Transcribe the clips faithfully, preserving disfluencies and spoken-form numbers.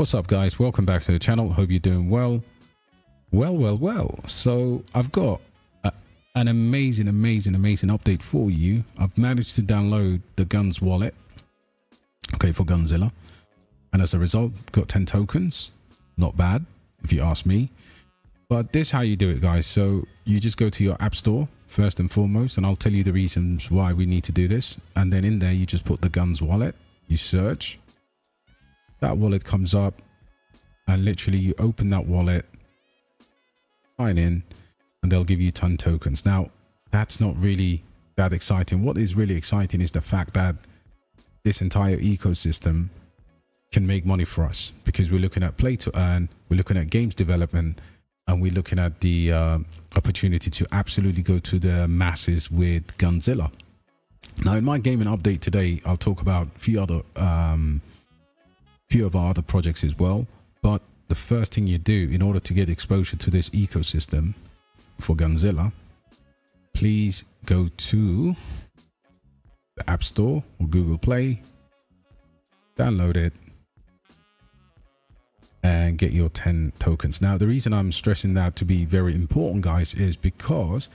What's up, guys? Welcome back to the channel. Hope you're doing well. Well, well, well. So I've got a, an amazing, amazing, amazing update for you. I've managed to download the Guns wallet, okay, for Gunzilla. And as a result, got ten tokens. Not bad, if you ask me. But this is how you do it, guys. So you just go to your app store first and foremost, and I'll tell you the reasons why we need to do this. And then in there, you just put the Guns wallet. You search. That wallet comes up, and literally you open that wallet, sign in, and they'll give you ten tokens. Now, that's not really that exciting. What is really exciting is the fact that this entire ecosystem can make money for us, because we're looking at play to earn, we're looking at games development, and we're looking at the uh, opportunity to absolutely go to the masses with Gunzilla. Now, in my gaming update today, I'll talk about a few other um few of our other projects as well. But the first thing you do in order to get exposure to this ecosystem for Gunzilla, please go to the App Store or Google Play, download it, and get your ten tokens. Now, the reason I'm stressing that to be very important, guys, is because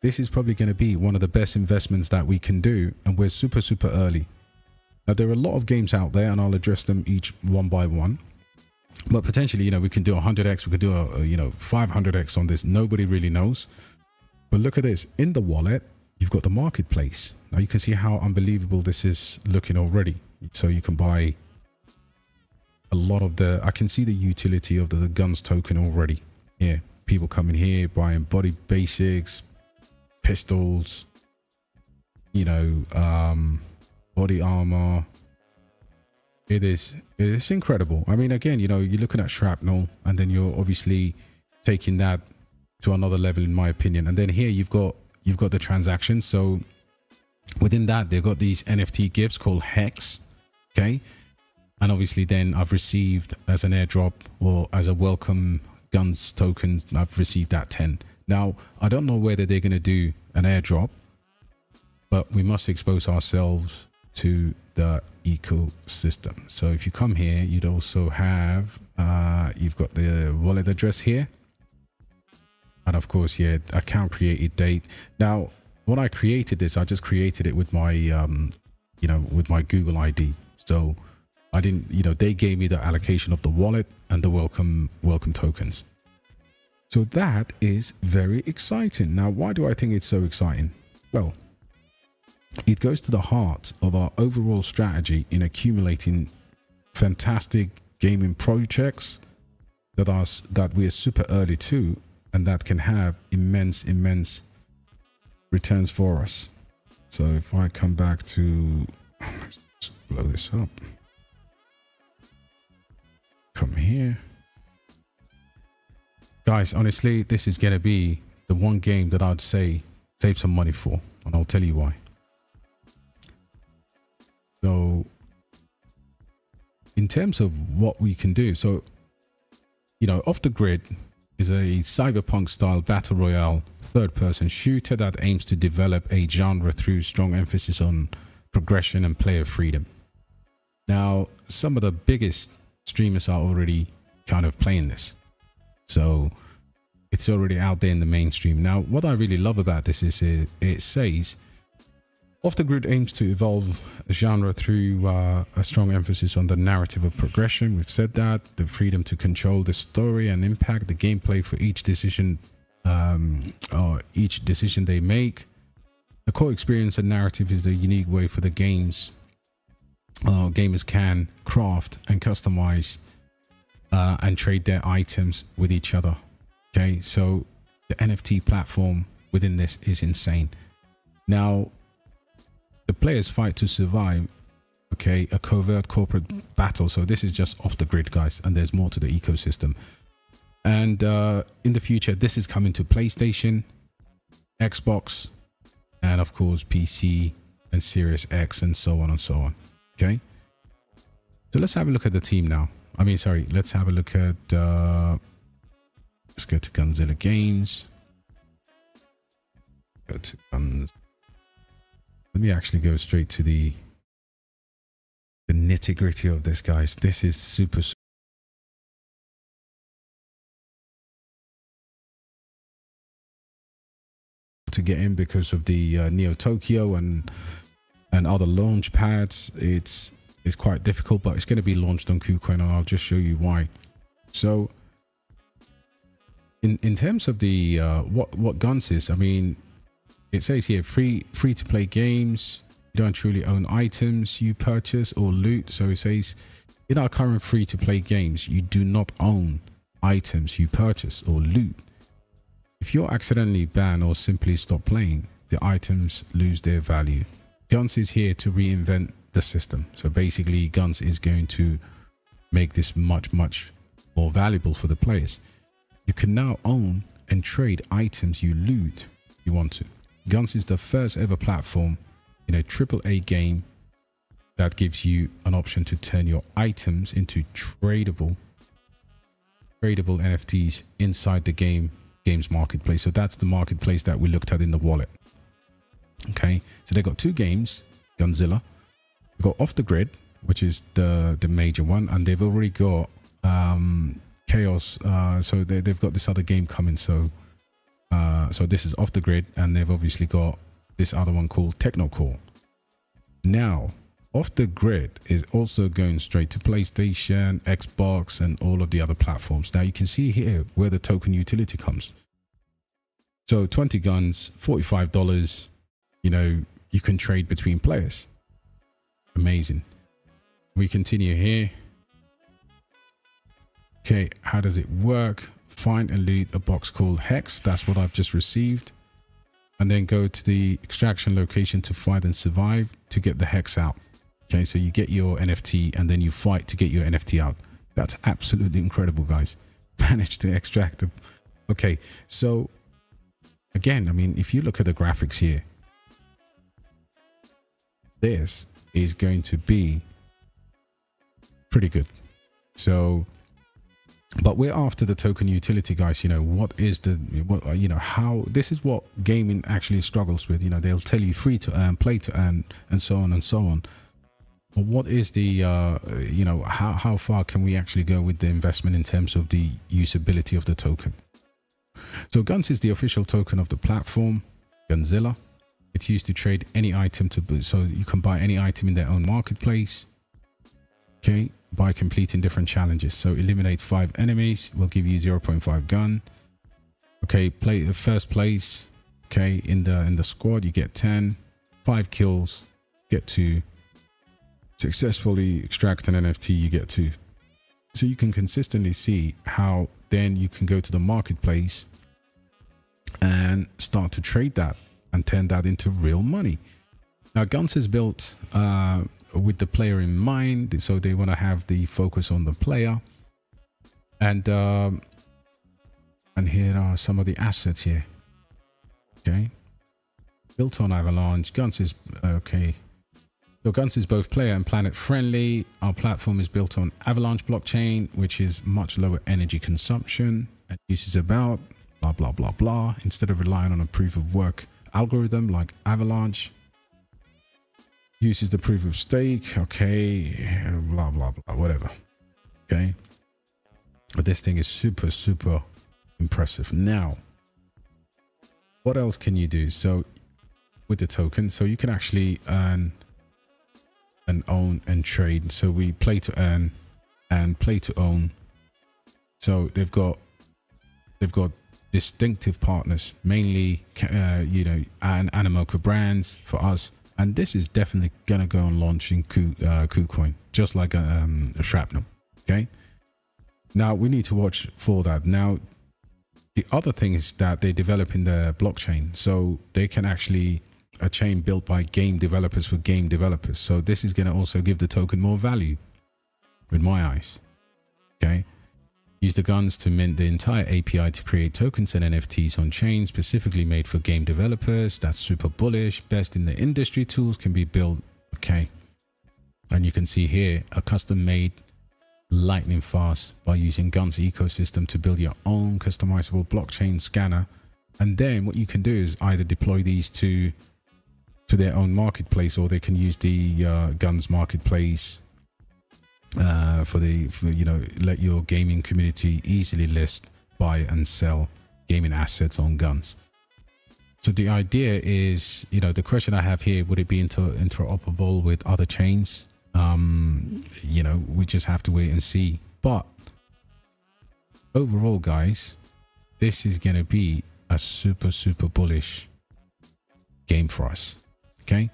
this is probably going to be one of the best investments that we can do, and we're super, super early. Now, there are a lot of games out there, and I'll address them each one by one. But potentially, you know, we can do one hundred X, we could do a, a, you know, five hundred X on this. Nobody really knows. But look at this. In the wallet, you've got the marketplace. Now, you can see how unbelievable this is looking already. So you can buy a lot of the... I can see the utility of the, the Guns token already. Yeah, people coming here, buying body basics, pistols, you know... um body armor. It is, it's incredible. I mean, again, you know, you're looking at Shrapnel, and then you're obviously taking that to another level, in my opinion. And then here you've got you've got the transactions. So within that, they've got these N F T gifts called HEX, okay? And obviously then I've received as an airdrop, or as a welcome Guns tokens, I've received that ten. Now, I don't know whether they're going to do an airdrop, but we must expose ourselves to the ecosystem. So if you come here, you'd also have uh you've got the wallet address here, and of course, yeah, account created date. Now, when I created this, I just created it with my um you know with my Google I D. So I didn't, you know they gave me the allocation of the wallet and the welcome welcome tokens. So that is very exciting. Now, why do I think it's so exciting? Well, it goes to the heart of our overall strategy in accumulating fantastic gaming projects that are that we are super early to, and that can have immense, immense returns for us. So if I come back to, let's just blow this up. Come here, guys. Honestly, this is gonna be the one game that I'd say save some money for, and I'll tell you why. So in terms of what we can do, so, you know, Off The Grid is a cyberpunk style battle royale third person shooter that aims to develop a genre through strong emphasis on progression and player freedom. Now, some of the biggest streamers are already kind of playing this. So it's already out there in the mainstream. Now, what I really love about this is it, it says, Off The Grid aims to evolve a genre through uh, a strong emphasis on the narrative of progression. We've said that. The freedom to control the story and impact the gameplay for each decision, um, or each decision they make. The core experience and narrative is a unique way for the games uh, gamers can craft and customize uh, and trade their items with each other. Okay, so the N F T platform within this is insane. Now, the players fight to survive, okay, a covert corporate battle. So this is just Off The Grid, guys, and there's more to the ecosystem. And uh, in the future, this is coming to PlayStation, Xbox, and of course, P C and Series X, and so on and so on, okay? So let's have a look at the team now. I mean, sorry, let's have a look at, uh, let's go to Gunzilla Games. Go to Gunzilla. Let me actually go straight to the the nitty-gritty of this, guys. This is super, super to get in because of the uh, Neo Tokyo and and other launch pads. It's it's quite difficult, but it's going to be launched on KuCoin, and I'll just show you why. So in in terms of the uh, what what Guns is, I mean, it says here free free to play games. You don't truly own items you purchase or loot. So it says in our current free to play games, you do not own items you purchase or loot. If you're accidentally banned or simply stop playing, the items lose their value. Guns is here to reinvent the system. So basically Guns is going to make this much, much more valuable for the players. You can now own and trade items you loot if you want to. Guns is the first ever platform in a triple A game that gives you an option to turn your items into tradable tradable N F Ts inside the game games marketplace. So that's the marketplace that we looked at in the wallet. Okay, so they got two games, Gunzilla. We've got Off The Grid, which is the the major one, and they've already got um Chaos. Uh so they, they've got this other game coming. So uh so this is Off The Grid, and they've obviously got this other one called Technocore. Now Off The Grid is also going straight to PlayStation, Xbox, and all of the other platforms. Now you can see here where the token utility comes. So twenty guns, forty-five dollars, you know, you can trade between players. Amazing. We continue here. Okay, how does it work? Find and loot a box called HEX. That's what I've just received. And then go to the extraction location to fight and survive to get the HEX out. Okay, so you get your N F T and then you fight to get your N F T out. That's absolutely incredible, guys. Managed to extract them. Okay, so again, I mean, if you look at the graphics here, this is going to be pretty good. So, but we're after the token utility, guys. You know, what is the, what, you know, how, this is what gaming actually struggles with. You know, they'll tell you free to earn, play to earn, and so on and so on. But what is the, uh, you know, how, how far can we actually go with the investment in terms of the usability of the token? So Guns is the official token of the platform, Gunzilla. It's used to trade any item to boot. So you can buy any item in their own marketplace. Okay, by completing different challenges. So eliminate five enemies will give you zero point five gun. Okay, play the first place. Okay, in the in the squad you get ten, five kills, get two. Successfully extract an N F T, you get two. So you can consistently see how then you can go to the marketplace and start to trade that and turn that into real money. Now Guns is built uh, with the player in mind, so they want to have the focus on the player. And um, and here are some of the assets here. Okay, built on Avalanche. Guns is okay. So Guns is both player and planet friendly. Our platform is built on Avalanche blockchain, which is much lower energy consumption and uses about blah blah blah blah instead of relying on a proof of work algorithm like Avalanche. Uses the proof of stake. Okay, blah blah blah, whatever. Okay, but this thing is super super impressive. Now what else can you do? So with the token, so you can actually earn and own and trade. So we play to earn and play to own. So they've got they've got distinctive partners, mainly uh, you know, and Animoca Brands for us. And this is definitely going to go on launching Ku, uh, KuCoin, just like um, a Shrapnel. Okay. Now we need to watch for that. Now, the other thing is that they develop in their blockchain. So they can actually a chain built by game developers for game developers. So this is going to also give the token more value with my eyes. Okay. Use the guns to mint the entire A P I to create tokens and N F Ts on chain specifically made for game developers. That's super bullish. Best in the industry tools can be built. Okay. And you can see here a custom made lightning fast by using Guns ecosystem to build your own customizable blockchain scanner. And then what you can do is either deploy these to, to their own marketplace, or they can use the uh, Guns marketplace uh for the for, you know, let your gaming community easily list, buy and sell gaming assets on Guns. So the idea is, you know, the question I have here, would it be inter interoperable with other chains? Um, you know, we just have to wait and see. But overall, guys, this is going to be a super, super bullish game for us. Okay.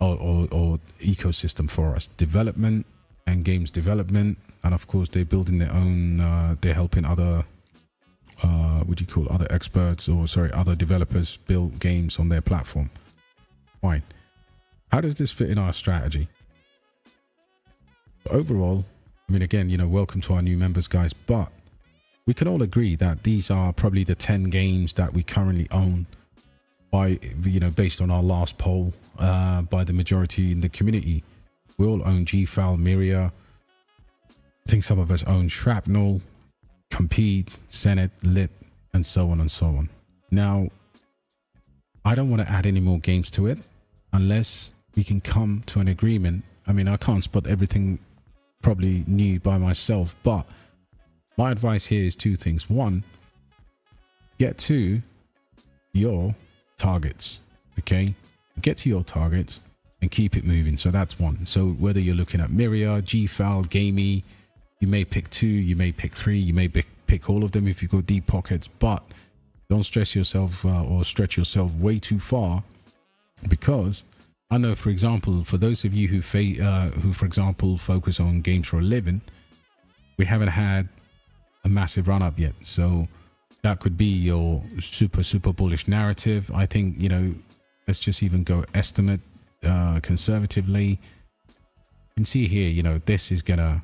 Or, or, or ecosystem for us. Development and games development. And of course, they're building their own, uh, they're helping other Uh, would you call other experts or sorry other developers build games on their platform. Fine. How does this fit in our strategy? But overall, I mean, again, you know, welcome to our new members, guys, but we can all agree that these are probably the ten games that we currently own by, you know, based on our last poll uh, by the majority in the community. We all own G FAL, Myria. I think some of us own Shrapnel, Compete, Senate, Lit, and so on and so on. Now, I don't want to add any more games to it unless we can come to an agreement. I mean, I can't spot everything probably new by myself, but my advice here is two things. One, get to your targets, okay? Get to your targets and keep it moving. So that's one. So whether you're looking at Myria, G FAL, Gamey, you may pick two, you may pick three, you may pick, pick all of them if you've got deep pockets, but don't stress yourself uh, or stretch yourself way too far, because I know, for example, for those of you who, fa uh, who for example, focus on games for a living, we haven't had a massive run up yet. So that could be your super, super bullish narrative. I think, you know, let's just even go estimate uh, conservatively. You can see here, you know, this is going to,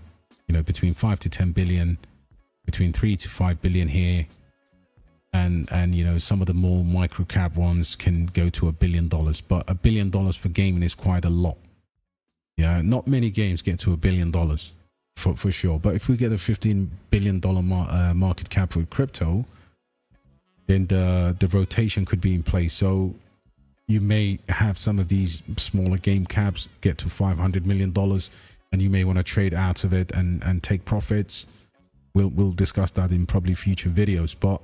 you know, between five to ten billion, between three to five billion here, and and you know, some of the more micro cap ones can go to a billion dollars, but a billion dollars for gaming is quite a lot. Yeah, not many games get to a billion dollars for for sure, but if we get a fifteen billion dollar mar uh, market cap for crypto, then the the rotation could be in place. So you may have some of these smaller game caps get to five hundred million dollars, and you may want to trade out of it and and take profits. We'll we'll discuss that in probably future videos. But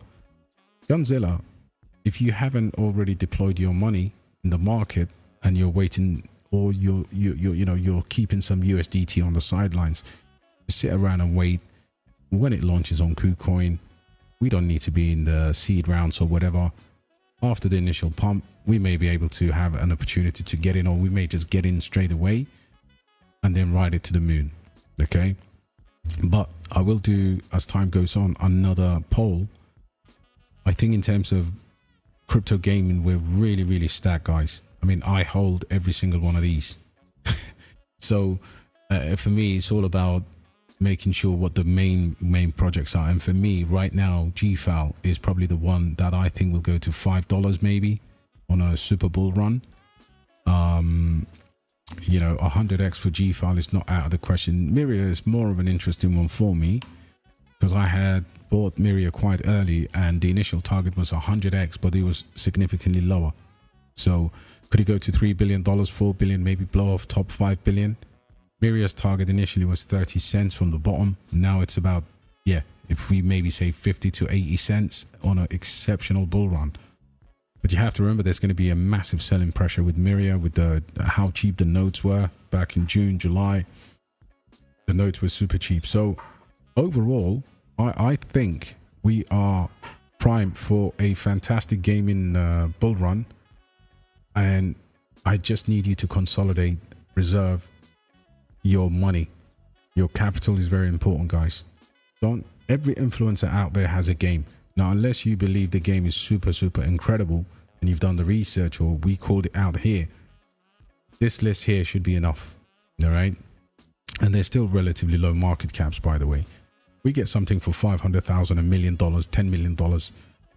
Gunzilla, if you haven't already deployed your money in the market and you're waiting, or you're you you you know you're keeping some U S D T on the sidelines, sit around and wait when it launches on KuCoin. We don't need to be in the seed rounds or whatever. After the initial pump, we may be able to have an opportunity to get in, or we may just get in straight away and then ride it to the moon. Okay, but I will do, as time goes on, another poll. I think in terms of crypto gaming, we're really, really stacked, guys. I mean, I hold every single one of these. So uh, for me, it's all about making sure what the main main projects are. And for me right now, G FAL is probably the one that I think will go to five dollars maybe on a super bull run. Um, you know, one hundred X for G FAL is not out of the question. Myria is more of an interesting one for me, because I had bought Myria quite early and the initial target was one hundred X, but it was significantly lower. So could it go to three billion dollars, four billion dollars, maybe blow off top five billion dollars? Myria's target initially was thirty cents from the bottom. Now it's about, yeah, if we maybe say fifty to eighty cents on an exceptional bull run. But you have to remember, there's going to be a massive selling pressure with Myria, with the how cheap the nodes were back in June, July. The nodes were super cheap. So overall, I, I think we are primed for a fantastic gaming uh, bull run. And I just need you to consolidate, reserve your money. Your capital is very important, guys. Don't, every influencer out there has a game. Now, unless you believe the game is super, super incredible and you've done the research, or we called it out here, this list here should be enough. All right. And they're still relatively low market caps, by the way. We get something for five hundred thousand dollars, a million dollars, ten million dollars,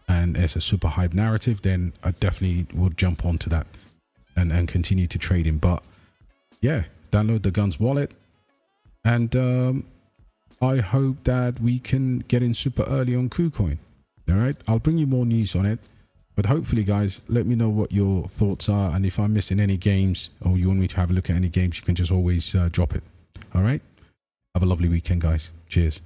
and it's a super hype narrative, then I definitely will jump onto that and, and continue to trade in. But yeah, download the Guns wallet. And um, I hope that we can get in super early on KuCoin. All right, I'll bring you more news on it, but hopefully, guys, let me know what your thoughts are, and if I'm missing any games or you want me to have a look at any games, you can just always uh, drop it. All right, have a lovely weekend, guys. Cheers.